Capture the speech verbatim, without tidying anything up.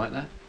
right there.